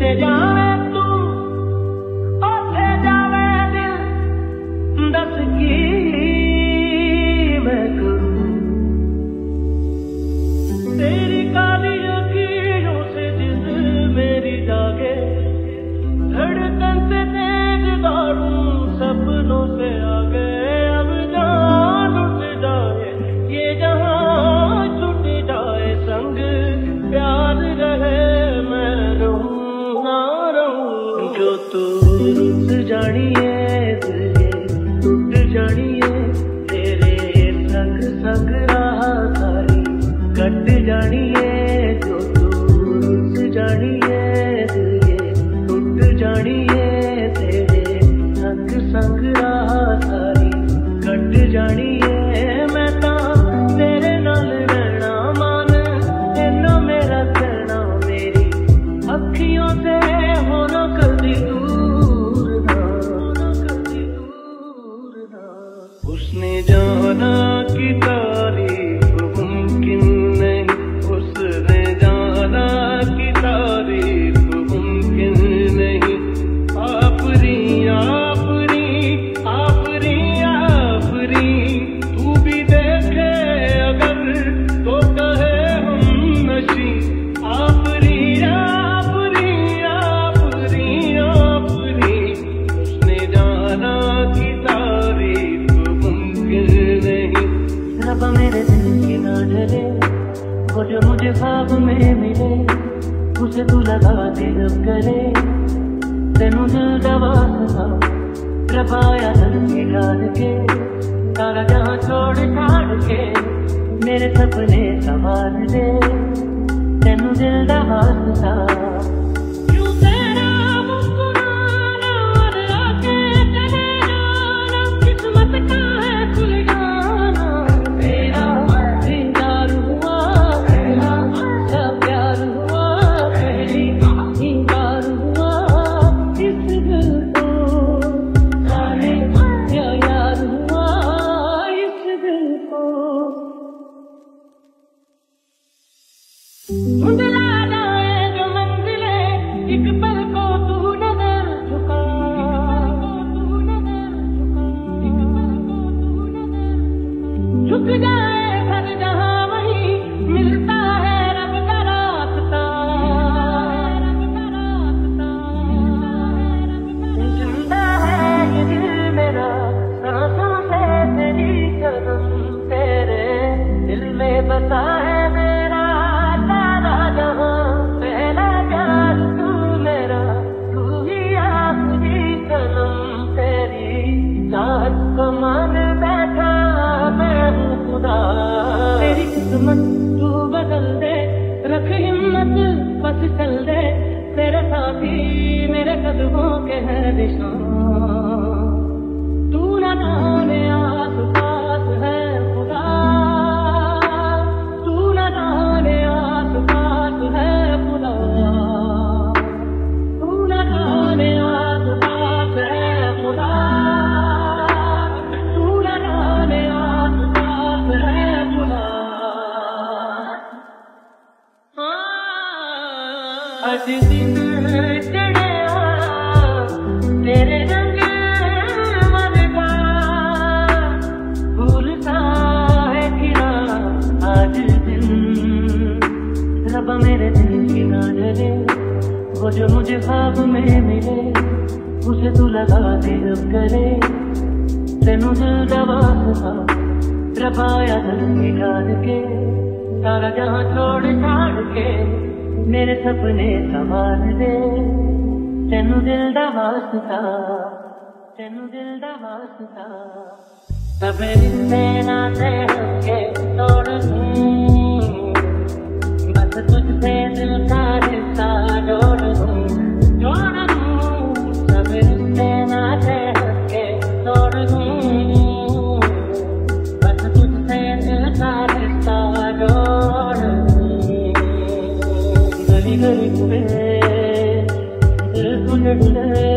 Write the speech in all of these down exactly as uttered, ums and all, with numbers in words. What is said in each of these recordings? से जावे तू ओथे जावे दिल दस की मैं करूं तेरी काली आँखों से जिस मेरी जागे धड़कन से तेज दारूं सपनों से आगे अब जान उठ जाए ये जहाँ छूट जाए संग प्यार रहे तो रुत जानिए रुत जानिए तेरे संग संग राह सारी कट जानिए जो तू रुत जानिए रुत जानिए तेरे संग संग राह सारी कट जानिए मैं तो तेरे नाल रहना मान तेनो मेरा करना मेरी अखियों से होना कर दी तू उसने जाना की तारीफ मुमकिन नहीं उसने जाना की तारीफ मुमकिन नहीं आपरी आपरी आपरी आपरी तू भी देखे अगर तो कहे हम नशी आपरी आपरी आपरी आपरी उसने जाना की तारीफ रब मेरे दिल की ना डरे वो जो मुझे ख्वाब में मिले उसे तू लगा के रब करे तेनू दिल दवा सका रब आया दिल की डाल के सारा जहाँ छोड़ छाड़ के मेरे सपने संवार दे तेनू दिल दवा सका। झुक जाए हर जहाँ वहीं मिलता है रब का रास्ता जिंदा है ये दिल मेरा सांसों से तेरी कसम तेरे दिल में बसा है मेरा सारा जहाँ पहला प्यार तू मेरा तू ही आँख की कलम तेरी चाहत को मान बैठा तेरी किस्मत तू बदल दे रख हिम्मत बस चल दे मेरे साथी मेरे कदमों के है निशान तू न जाने आस पास है खुदा तू न जाने आस पास है खुदा तू न जाने आस पास है खुदा आज दिन चढ़ा तेरे रंग मन का भूलता है खिला आज दिन रब मेरे दिल की ना डरे वो जो मुझे ख्वाब में मिले उसे तू लगा के रब करे तेनू दिल दा वास्ता रब आया दिल की डाल के सारा जहाँ छोड़ छाड़ के मेरे सपने संवार दे तेनू दिल दा वास्ता तेनू दिल दा वास्ता सभी रिश्ते नाते हमके तोड़ दूं बस तुझसे दिल का रिश्ता जोड़ दूं जोड़ दूं सभी रिश्ते नाते हमके तोड़ दूं बस तुझसे दिल का रिश्ता जोड़ दूं गली में दिल तुझे ढूंढे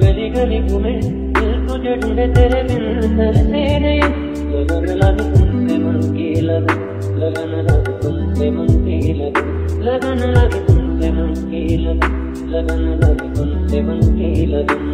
गली गली घूमे दिल तुझे ढूंढे तेरे बिन तरसे नहीं लगन लग तुमसे मन की लग लगन लग तुमसे मन की लग लगन लग तुमसे लगन की लगन लगन लगन लगन की लगन।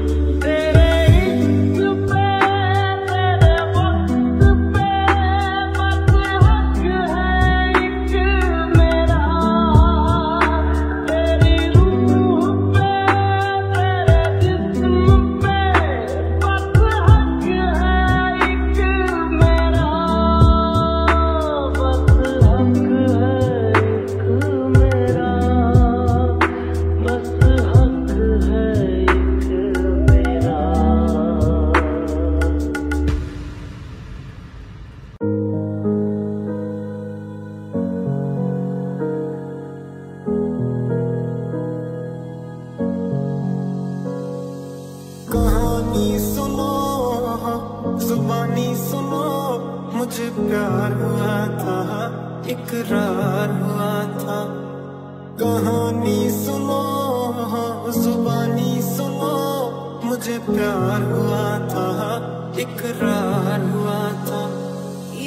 जुबानी सुनो, मुझे प्यार हुआ था, इकरार हुआ था। कहानी सुनो, जुबानी सुनो, मुझे प्यार हुआ था, इकरार हुआ था।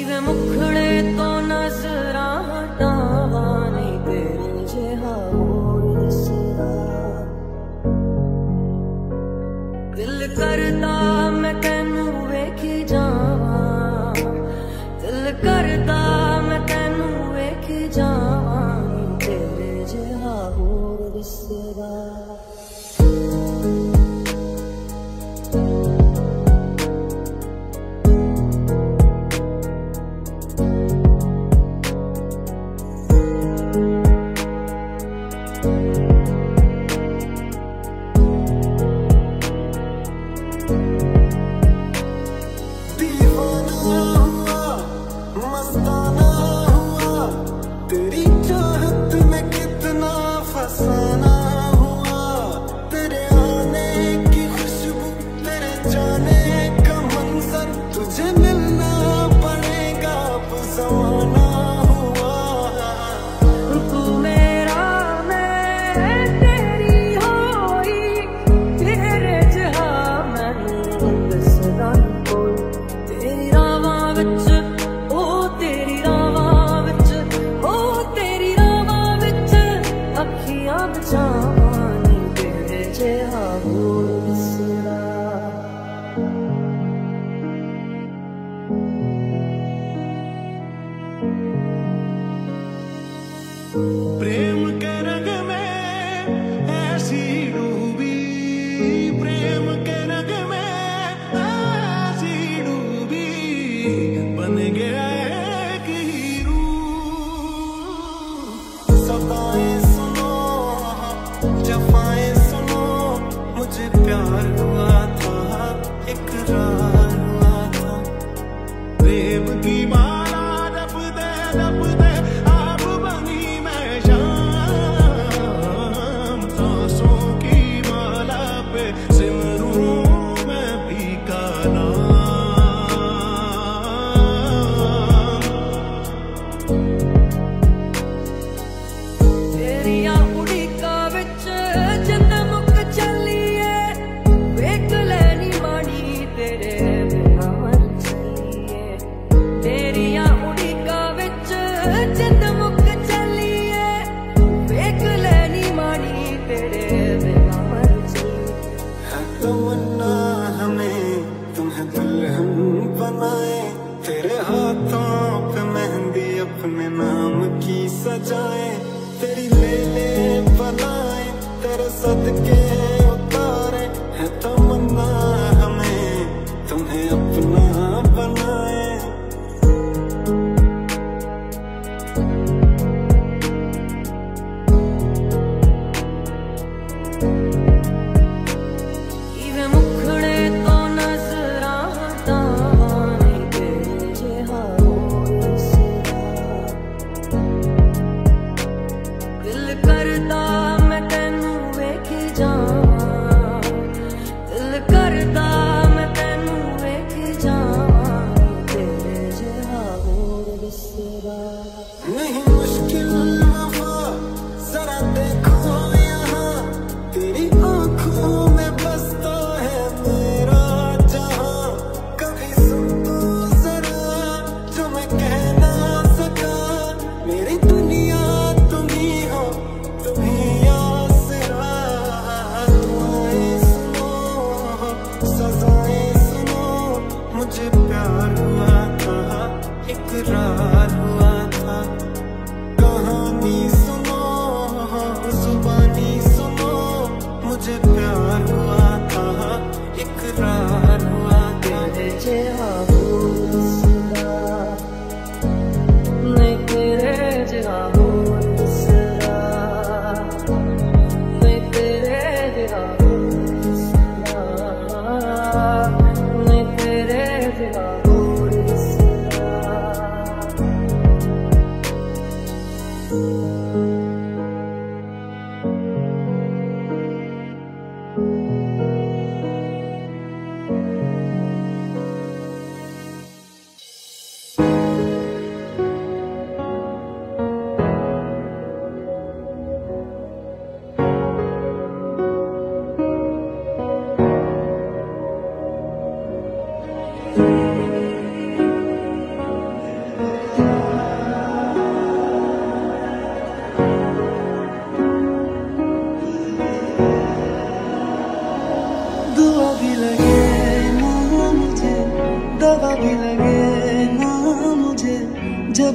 इवे मुखड़े तो नजरा हटावा नहीं तेरे जहा इसरा दिल करता मैं तेनू वेखी जावा, दिल करता मैं तेनू वेखी जावा तेरे जहा होर इसरा।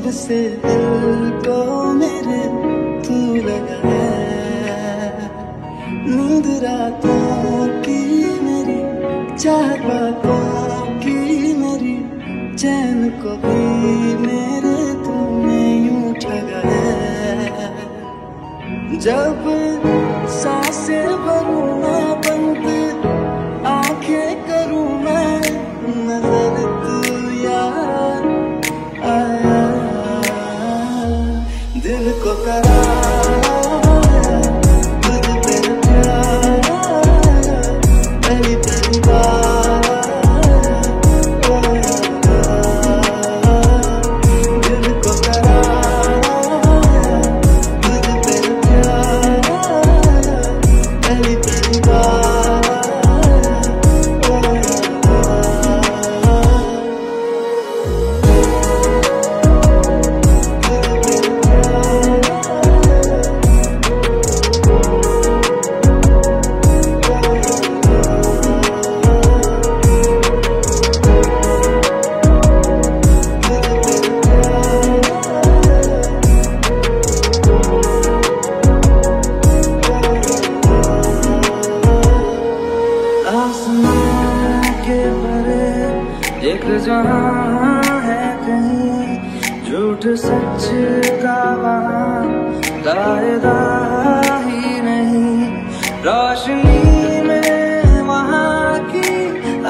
जब से दिल को मेरे तू लगा है, नींद रातों की मेरी, चाहत बातों की मेरी, चैन को भी मेरे तूने यूं ठगा है। जब सांसें भरूं मैं बंद, आंखें करूं मैं नजर, तू यार आया दिल को करारा है, तुझ पे प्यारा है, पहली पहली बार आया दिल को करारा है, तुझ पे प्यारा है, पहली पहली बार। एक जहाँ है कहीं झूठ सच का वहाँ दायरा ही नहीं, रोशनी में वहाँ की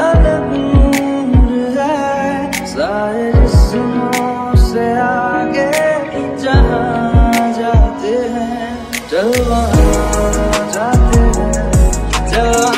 अलग नूर है, सारे जिस्मों से आगे जहाँ जाते हैं चल वहाँ जाते हैं, चल वहाँ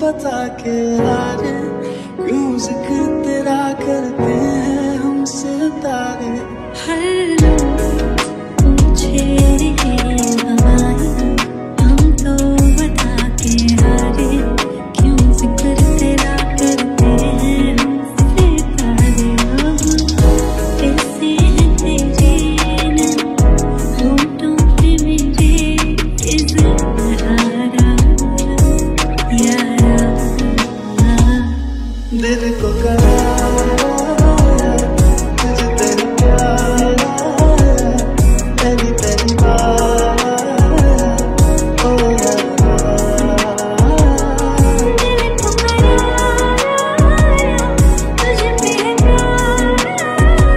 बता के हारे क्यों जिक्र तेरा करते हैं हम सितारे। हर रोज़ पूछे हैं हवाएं हम तो बता के हारे क्यों जिक्र तेरा करते हैं हम सितारे। कैसे है तेरे नाम होंठों पे मेरे इज़हार, दिल को करारा है, तुझ पे प्यारा है, पहली पहली बार ओ यार। दिल को करारा है, तुझ पे प्यारा है,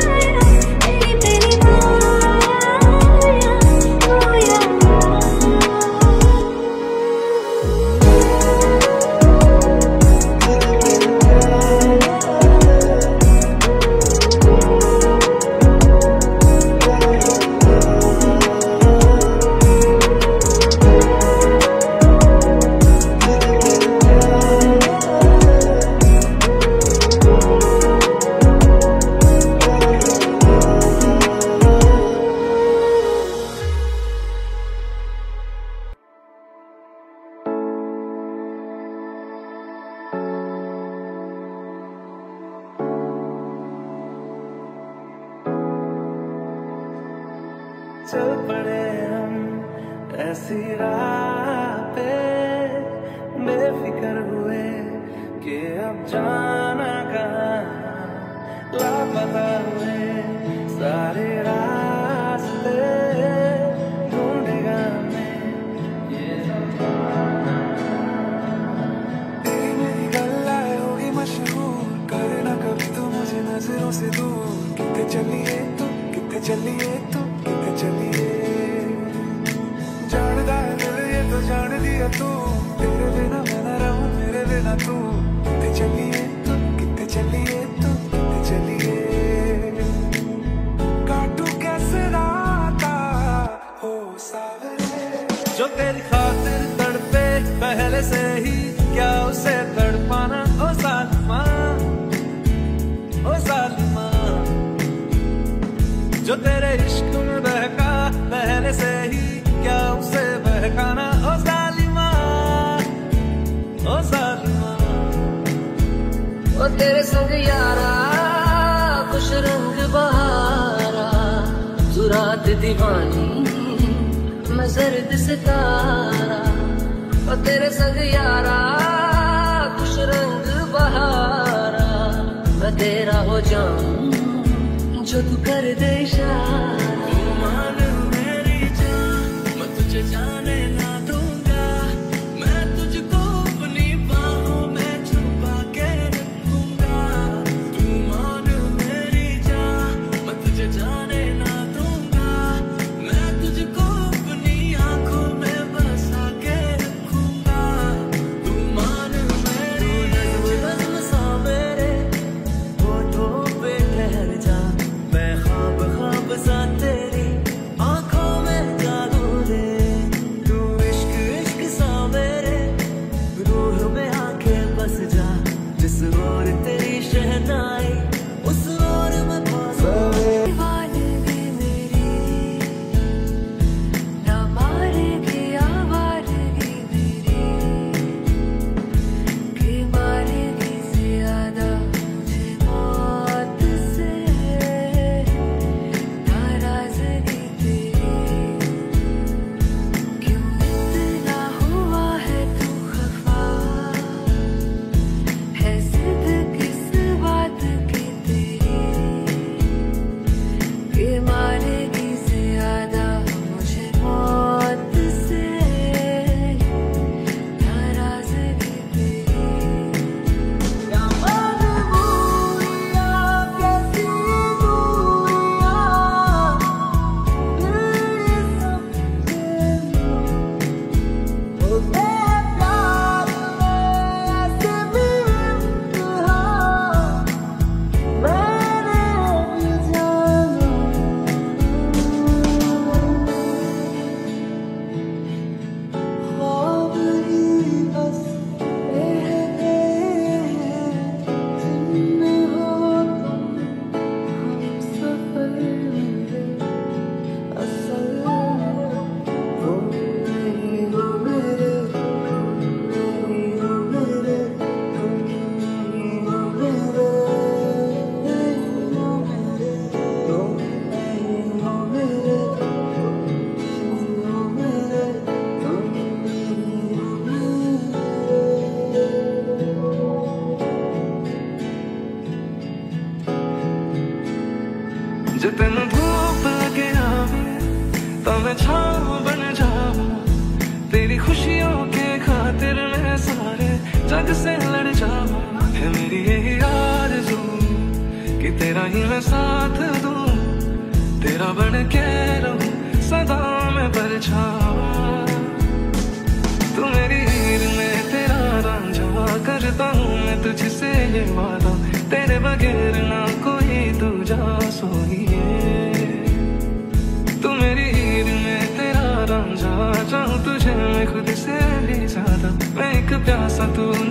पहली पहली बार ओ यार। चल पड़े हम ऐसी राह पे, बेफिक्र हुए कि अब जाना कहाँ, लापता हुए सारे रास्ते ढूंढेगा हमें ये ज़माना। तेरी मेरी गल्लाएं होगी मशहूर, करना कभी तो मुझे नजरों से दूर। कितने चलिए तू, कितने चलिए तू, जानदा है दिल ये तो जान दिया तू, तेरे बिना मैं ना रहूं मेरे बिना तू। कितने चलिए तू, कितने चलिए तू, कितने चलिए। काटू कैसे राता हो सावरे, जो तेरी खातिर तड़पे पहले से ही, क्या उसे तड़पाना। ओ सालिमा, ओ सालिमा, तेरे संग यारा कुछ रंग बहारा, तू रात दीवानी मैं जर्द सितारा, और तेरे संग यारा कुछ रंग बहारा, मैं तेरा हो जाऊं जो तू कर दे इशारा। जितन धूप लगे आवे तो मैं छाँव बन जाऊं, तेरी खुशियों के खातिर मैं सारे जग से लड़ जाऊं। है मेरी यही आरज़ू कि तेरा ही मैं साथ दूं, तेरा बन के रहूं सदा मैं परछावा। तू मेरी हीर में तेरा रांझा, करता हूँ मैं तुझसे ये वादा, तेरे बगैर ना कोई दूजा सोइए। तू मेरी हीर में तेरा रांझा, चाहूं तुझे मैं खुद से भी ज्यादा, मैं एक प्यासा तू